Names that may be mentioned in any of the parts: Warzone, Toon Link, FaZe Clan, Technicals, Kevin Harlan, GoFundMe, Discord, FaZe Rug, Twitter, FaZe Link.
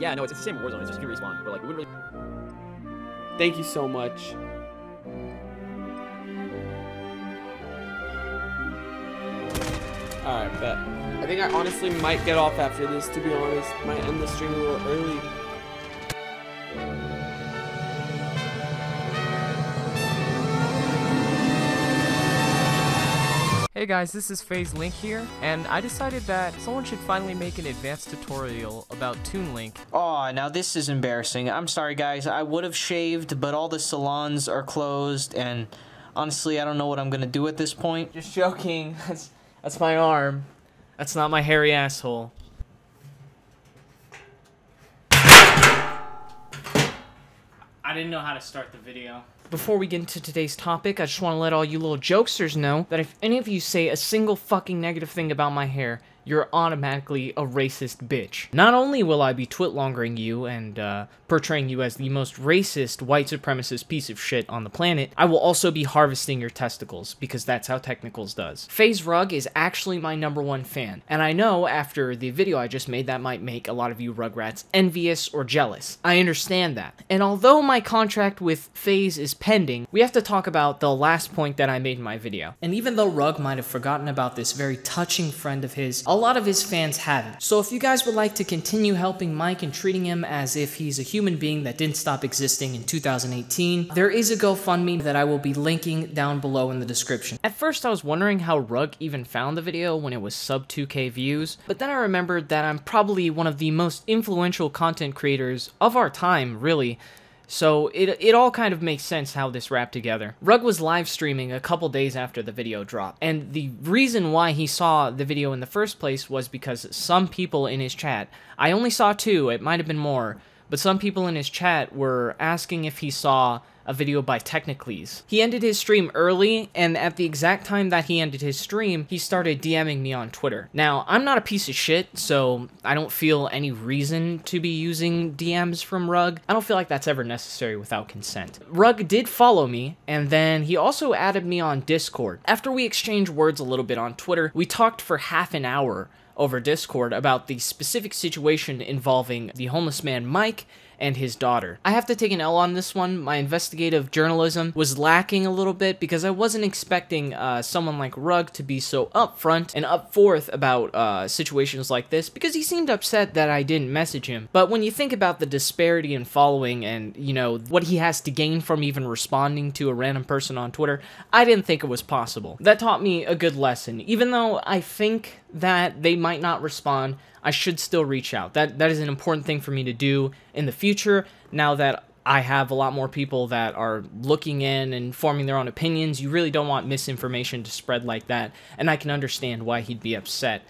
Yeah, no, it's the same Warzone. It's just you respawn. But like, we wouldn't really. Thank you so much. All right, bet. I think I honestly might get off after this, to be honest. Might end the stream a little early. Hey guys, this is FaZe Link here, and I decided that someone should finally make an advanced tutorial about Toon Link. Aw, now this is embarrassing. I'm sorry guys, I would have shaved, but all the salons are closed, and honestly, I don't know what I'm gonna do at this point. Just joking. That's my arm. That's not my hairy asshole. I didn't know how to start the video. Before we get into today's topic, I just want to let all you little jokesters know that if any of you say a single fucking negative thing about my hair, you're automatically a racist bitch. Not only will I be twitlongering you and portraying you as the most racist white supremacist piece of shit on the planet, I will also be harvesting your testicles, because that's how Technicals does. FaZe Rug is actually my #1 fan, and I know after the video I just made that might make a lot of you rugrats envious or jealous. I understand that. And although my contract with FaZe is pending, we have to talk about the last point that I made in my video. And even though Rug might have forgotten about this very touching friend of his, a lot of his fans haven't. So if you guys would like to continue helping Mike and treating him as if he's a human being that didn't stop existing in 2018, there is a GoFundMe that I will be linking down below in the description. At first I was wondering how Rug even found the video when it was sub 2K views, but then I remembered that I'm probably one of the most influential content creators of our time, really. So it all kind of makes sense how this wrapped together. Rug was live streaming a couple days after the video dropped, and the reason why he saw the video in the first place was because some people in his chat, I only saw two, it might have been more, but some people in his chat were asking if he saw a video by Technicals. He ended his stream early, and at the exact time that he ended his stream, he started DMing me on Twitter. Now, I'm not a piece of shit, so I don't feel any reason to be using DMs from Rug. I don't feel like that's ever necessary without consent. Rug did follow me, and then he also added me on Discord. After we exchanged words a little bit on Twitter, we talked for half an hour over Discord about the specific situation involving the homeless man Mike and his daughter. I have to take an L on this one. My investigative journalism was lacking a little bit because I wasn't expecting someone like Rug to be so upfront and upforth about situations like this, because he seemed upset that I didn't message him. But when you think about the disparity in following and, you know, what he has to gain from even responding to a random person on Twitter, I didn't think it was possible. That taught me a good lesson. Even though I think that they might not respond, I should still reach out. That is an important thing for me to do in the future, now that I have a lot more people that are looking in and forming their own opinions. You really don't want misinformation to spread like that, and I can understand why he'd be upset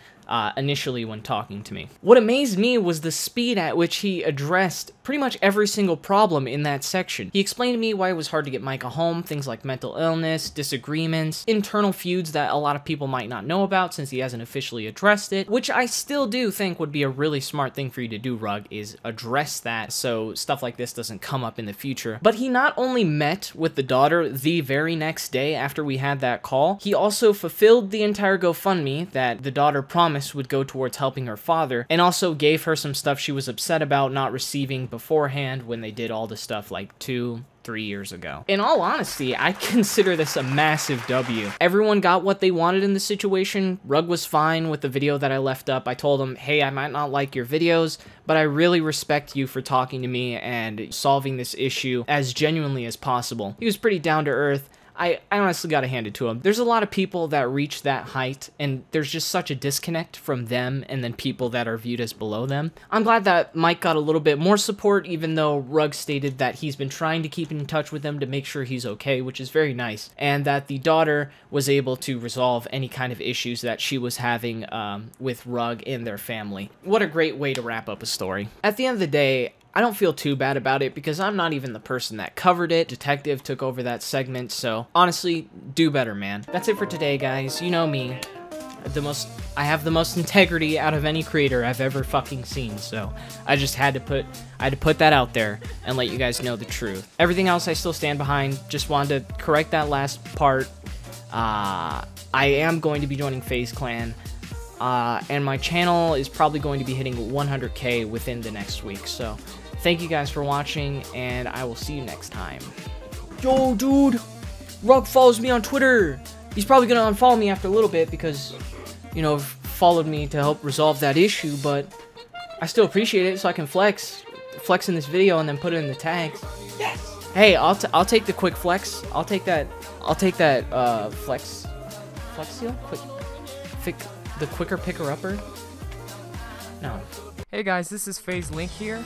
initially when talking to me. What amazed me was the speed at which he addressed pretty much every single problem in that section. He explained to me why it was hard to get Mike a home, things like mental illness, disagreements, internal feuds that a lot of people might not know about since he hasn't officially addressed it, which I still do think would be a really smart thing for you to do, Rug, is address that so stuff like this doesn't come up in the future. But he not only met with the daughter the very next day after we had that call, he also fulfilled the entire GoFundMe that the daughter promised would go towards helping her father, and also gave her some stuff she was upset about not receiving beforehand when they did all the stuff like 2-3 years ago. In all honesty, I consider this a massive W. Everyone got what they wanted in the situation. Rug was fine with the video that I left up. I told him, hey, I might not like your videos, but I really respect you for talking to me and solving this issue as genuinely as possible. He was pretty down to earth. I honestly gotta hand it to him. There's a lot of people that reach that height, and there's just such a disconnect from them and then people that are viewed as below them. I'm glad that Mike got a little bit more support, even though Rug stated that he's been trying to keep in touch with them to make sure he's okay, which is very nice, and that the daughter was able to resolve any kind of issues that she was having with Rug and their family. What a great way to wrap up a story. At the end of the day, I don't feel too bad about it because I'm not even the person that covered it. Detective took over that segment, so honestly, do better, man. That's it for today, guys. You know me. I have the most integrity out of any creator I've ever fucking seen, so I just had to put that out there and let you guys know the truth. Everything else I still stand behind. Just wanted to correct that last part. I am going to be joining FaZe Clan. and my channel is probably going to be hitting 100K within the next week. So thank you guys for watching, and I will see you next time. Yo, dude, Rug follows me on Twitter. He's probably gonna unfollow me after a little bit because, you know, followed me to help resolve that issue, but I still appreciate it, so I can flex in this video and then put it in the tags. Yes. Hey, I'll take the quick flex. I'll take that flex deal. The quicker picker upper. No. Hey guys, this is FaZe Link here.